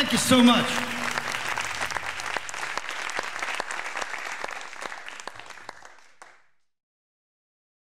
Thank you so much.